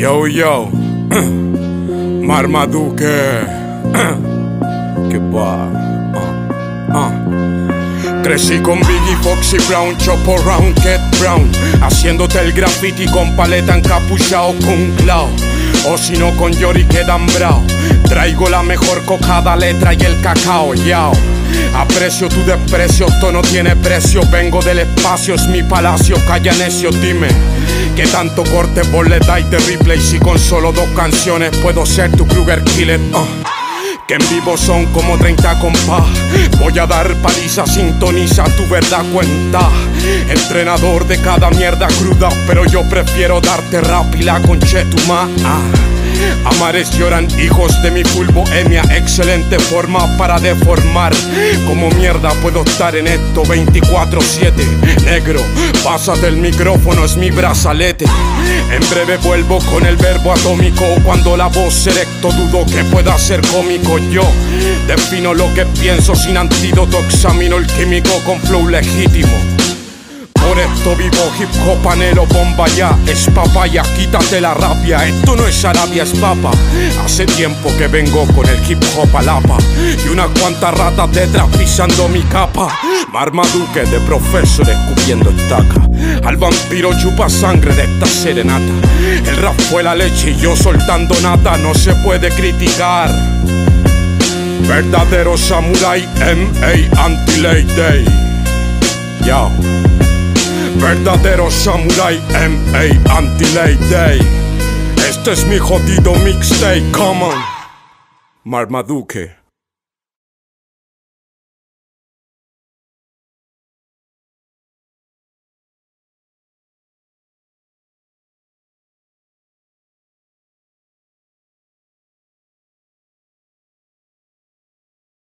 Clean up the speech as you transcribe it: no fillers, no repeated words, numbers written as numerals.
Yo, yo, Marmaduke, que Crecí con Biggie, Foxy Brown, Chopo Round, Get Brown, haciéndote el graffiti con paleta encapuchao con claw, o si no con Yori quedan brao. Traigo la mejor cocada, letra y el cacao, yao. Aprecio tu desprecio, esto no tiene precio. Vengo del espacio, es mi palacio, calla necio, dime que tanto corte vos le dais de replay. Si con solo dos canciones puedo ser tu Kruger Killer, que en vivo son como 30 compás. Voy a dar paliza, sintoniza tu verdad cuenta. Entrenador de cada mierda cruda, pero yo prefiero darte rap y la conchetumá. Amares lloran, hijos de mi fulbo emia. Excelente forma para deformar. Como mierda puedo estar en esto 24/7. Negro, pásate el micrófono, es mi brazalete. En breve vuelvo con el verbo atómico. Cuando la voz erecto dudo que pueda ser cómico. Yo defino lo que pienso sin antídoto. Examino el químico con flow legítimo. Por esto vivo, hip hop, anhelo, bomba ya. Es papaya, quítate la rabia. Esto no es Arabia, es papa. Hace tiempo que vengo con el hip hop a lapa, y unas cuantas ratas detrás pisando mi capa. Marmaduke de profesor escupiendo estaca. Al vampiro chupa sangre de esta serenata. El rap fue la leche y yo soltando nata. No se puede criticar. Verdadero Samuray, M.A. Anti-Lay Day. Yo. Verdadero Samuray, M.A. Anti-Lay Day. Este es mi jodido mixtape, come on. Marmaduke.